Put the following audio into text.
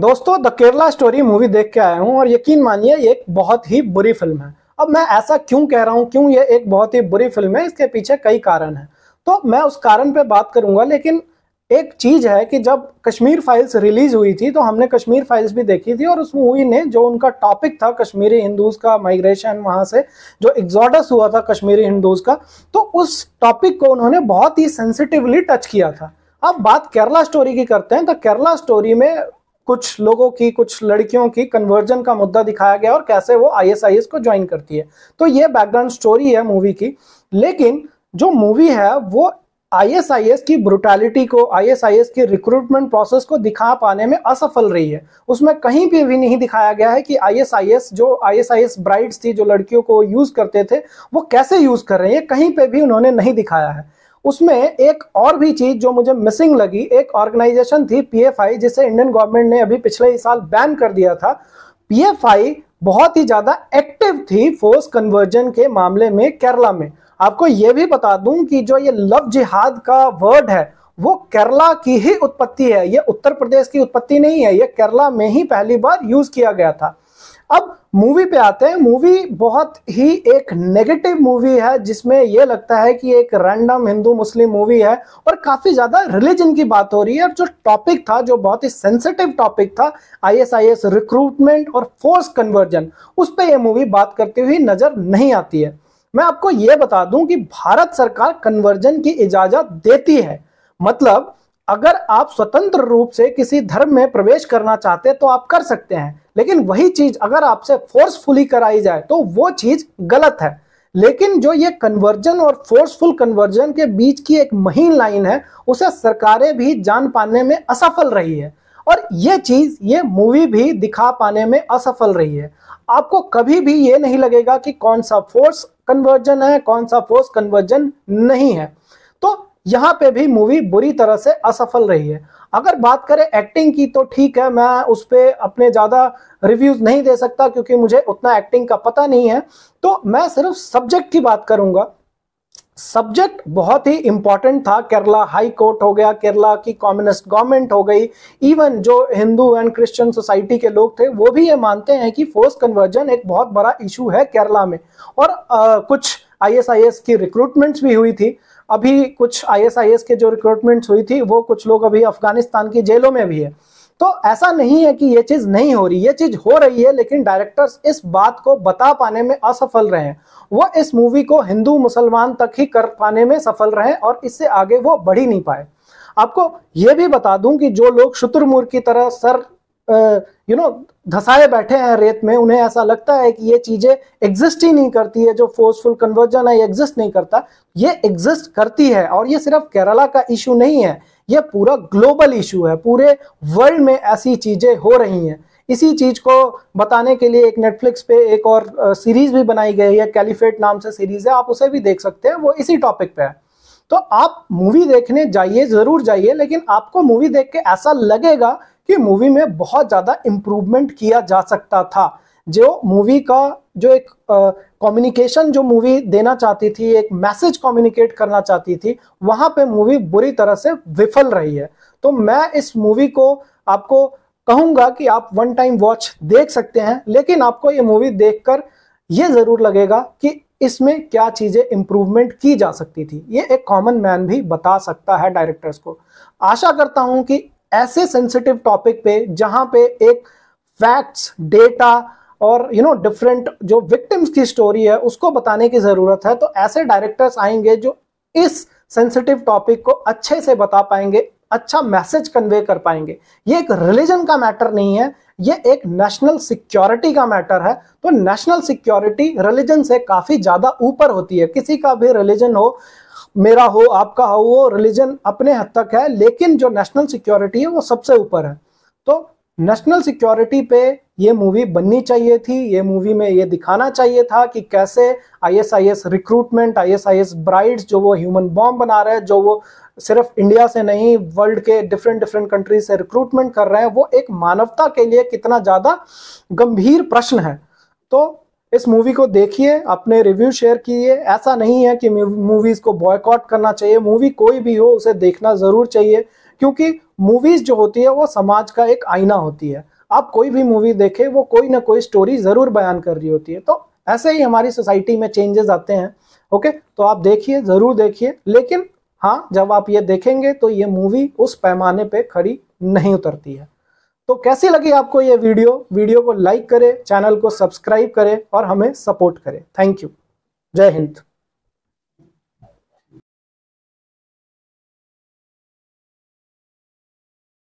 दोस्तों the Kerala story movie देख के आया हूँ और यकीन मानिए एक बहुत ही बुरी फिल्म है। अब मैं ऐसा क्यों कह रहा हूँ, क्यों ये एक बहुत ही बुरी फिल्म है, इसके पीछे कई कारण हैं, तो मैं उस कारण पे बात करूँगा। लेकिन एक चीज़ है कि जब कश्मीर फाइल्स रिलीज हुई थी तो हमने कश्मीर फाइल्स भी देखी थी और उस मूवी ने जो उनका टॉपिक था कश्मीरी हिंदूज का माइग्रेशन, वहाँ से जो एग्जॉडस हुआ था कश्मीरी हिंदूज का, तो उस टॉपिक को उन्होंने बहुत ही सेंसिटिवली टच किया था। अब बात केरला स्टोरी की करते हैं। तो केरला स्टोरी में कुछ लोगों की, कुछ लड़कियों की कन्वर्जन का मुद्दा दिखाया गया और कैसे वो ISIS को ज्वाइन करती है। तो ये बैकग्राउंड स्टोरी है मूवी की। लेकिन जो मूवी है वो ISIS की ब्रुटैलिटी को, ISIS की रिक्रूटमेंट प्रोसेस को दिखा पाने में असफल रही है। उसमें कहीं पे भी नहीं दिखाया गया है कि ISIS जो ISIS ब्राइड्स थी, जो लड़कियों को यूज करते थे, वो कैसे यूज कर रहे हैं, कहीं पे भी उन्होंने नहीं दिखाया है। उसमें एक और भी चीज जो मुझे मिसिंग लगी, एक ऑर्गेनाइजेशन थी PFI, जिसे इंडियन गवर्नमेंट ने अभी पिछले ही साल बैन कर दिया था। PFI बहुत ही ज्यादा एक्टिव थी फोर्स कन्वर्जन के मामले में केरला में। आपको यह भी बता दूं कि जो ये लव जिहाद का वर्ड है वो केरला की ही उत्पत्ति है, ये उत्तर प्रदेश की उत्पत्ति नहीं है, ये केरला में ही पहली बार यूज किया गया था। अब मूवी पे आते हैं। मूवी बहुत ही एक नेगेटिव मूवी है जिसमें यह लगता है कि एक रैंडम हिंदू मुस्लिम मूवी है और काफ़ी ज़्यादा रिलीजन की बात हो रही है। और जो टॉपिक था, जो बहुत ही सेंसिटिव टॉपिक था, ISIS रिक्रूटमेंट और फोर्स कन्वर्जन, उस पर यह मूवी बात करती हुई नज़र नहीं आती है। मैं आपको ये बता दूं कि भारत सरकार कन्वर्जन की इजाज़त देती है, मतलब अगर आप स्वतंत्र रूप से किसी धर्म में प्रवेश करना चाहते तो आप कर सकते हैं, लेकिन वही चीज अगर आपसे फोर्सफुली कराई जाए तो वो चीज गलत है। लेकिन जो ये कन्वर्जन और फोर्सफुल कन्वर्जन के बीच की एक महीन लाइन है, उसे सरकारें भी जान पाने में असफल रही है और ये चीज ये मूवी भी दिखा पाने में असफल रही है। आपको कभी भी ये नहीं लगेगा कि कौन सा फोर्स कन्वर्जन है, कौन सा फोर्स कन्वर्जन नहीं है। तो यहाँ पे भी मूवी बुरी तरह से असफल रही है। अगर बात करें एक्टिंग की तो ठीक है, मैं उस पर अपने ज़्यादा रिव्यूज़ नहीं दे सकता क्योंकि मुझे उतना एक्टिंग का पता नहीं है, तो मैं सिर्फ सब्जेक्ट की बात करूँगा। सब्जेक्ट बहुत ही इम्पॉर्टेंट था। केरला हाई कोर्ट हो गया, केरला की कम्युनिस्ट गवर्नमेंट हो गई, इवन जो हिंदू एंड क्रिश्चियन सोसाइटी के लोग थे वो भी ये मानते हैं कि फोर्स कन्वर्जन एक बहुत बड़ा इशू है केरला में। और कुछ ISIS की रिक्रूटमेंट्स भी हुई थी। अभी कुछ ISIS के जो रिक्रूटमेंट्स हुई थी वो कुछ लोग अभी अफगानिस्तान की जेलों में भी है। तो ऐसा नहीं है कि ये चीज़ नहीं हो रही, ये चीज़ हो रही है, लेकिन डायरेक्टर्स इस बात को बता पाने में असफल रहे हैं। वो इस मूवी को हिंदू मुसलमान तक ही कर पाने में सफल रहे और इससे आगे वो बढ़ ही नहीं पाए। आपको ये भी बता दूं कि जो लोग शुतुरमुर्ग की तरह सर धसाए बैठे हैं रेत में, उन्हें ऐसा लगता है कि ये चीज़ें एग्जिस्ट ही नहीं करती है, जो फोर्सफुल कन्वर्जन है ये एग्जिस्ट नहीं करता, ये एग्जिस्ट करती है। और ये सिर्फ केरला का इशू नहीं है, ये पूरा ग्लोबल इशू है, पूरे वर्ल्ड में ऐसी चीज़ें हो रही हैं। इसी चीज़ को बताने के लिए एक नेटफ्लिक्स पे एक और सीरीज़ भी बनाई गई है, कैलिफेट नाम से सीरीज़ है, आप उसे भी देख सकते हैं, वो इसी टॉपिक पे है। तो आप मूवी देखने जाइए, ज़रूर जाइए, लेकिन आपको मूवी देख के ऐसा लगेगा कि मूवी में बहुत ज़्यादा इम्प्रूवमेंट किया जा सकता था। जो मूवी का जो एक कम्युनिकेशन जो मूवी देना चाहती थी, एक मैसेज कम्युनिकेट करना चाहती थी, वहाँ पे मूवी बुरी तरह से विफल रही है। तो मैं इस मूवी को आपको कहूँगा कि आप वन टाइम वॉच देख सकते हैं, लेकिन आपको ये मूवी देखकर ये ज़रूर लगेगा कि इसमें क्या चीज़ें इम्प्रूवमेंट की जा सकती थी। ये एक कॉमन मैन भी बता सकता है डायरेक्टर्स को। आशा करता हूँ कि ऐसे सेंसिटिव टॉपिक पे, जहाँ पे एक फैक्ट्स, डेटा और डिफरेंट जो विक्टिम्स की स्टोरी है उसको बताने की ज़रूरत है, तो ऐसे डायरेक्टर्स आएंगे जो इस सेंसिटिव टॉपिक को अच्छे से बता पाएंगे, अच्छा मैसेज कन्वे कर पाएंगे। ये एक रिलीजन का मैटर नहीं है, ये एक नेशनल सिक्योरिटी का मैटर है। तो नेशनल सिक्योरिटी रिलीजन से काफ़ी ज़्यादा ऊपर होती है। किसी का भी रिलीजन हो, मेरा हो, आपका हो, वो रिलीजन अपने हद तक है, लेकिन जो नेशनल सिक्योरिटी है वो सबसे ऊपर है। तो नेशनल सिक्योरिटी पे ये मूवी बननी चाहिए थी। ये मूवी में ये दिखाना चाहिए था कि कैसे ISIS रिक्रूटमेंट, ISIS ब्राइड्स जो वो ह्यूमन बॉम्ब बना रहे हैं, जो वो सिर्फ इंडिया से नहीं वर्ल्ड के डिफरेंट कंट्रीज से रिक्रूटमेंट कर रहे हैं, वो एक मानवता के लिए कितना ज़्यादा गंभीर प्रश्न है। तो इस मूवी को देखिए, अपने रिव्यू शेयर कीजिए। ऐसा नहीं है कि मूवीज़ को बॉयकॉट करना चाहिए, मूवी कोई भी हो उसे देखना ज़रूर चाहिए। क्योंकि मूवीज जो होती है वो समाज का एक आईना होती है। आप कोई भी मूवी देखें वो कोई ना कोई स्टोरी जरूर बयान कर रही होती है। तो ऐसे ही हमारी सोसाइटी में चेंजेस आते हैं। ओके, तो आप देखिए, जरूर देखिए, लेकिन हाँ, जब आप ये देखेंगे तो ये मूवी उस पैमाने पे खड़ी नहीं उतरती है। तो कैसी लगी आपको ये वीडियो को लाइक करें, चैनल को सब्सक्राइब करें और हमें सपोर्ट करें। Thank you, Jai Hind.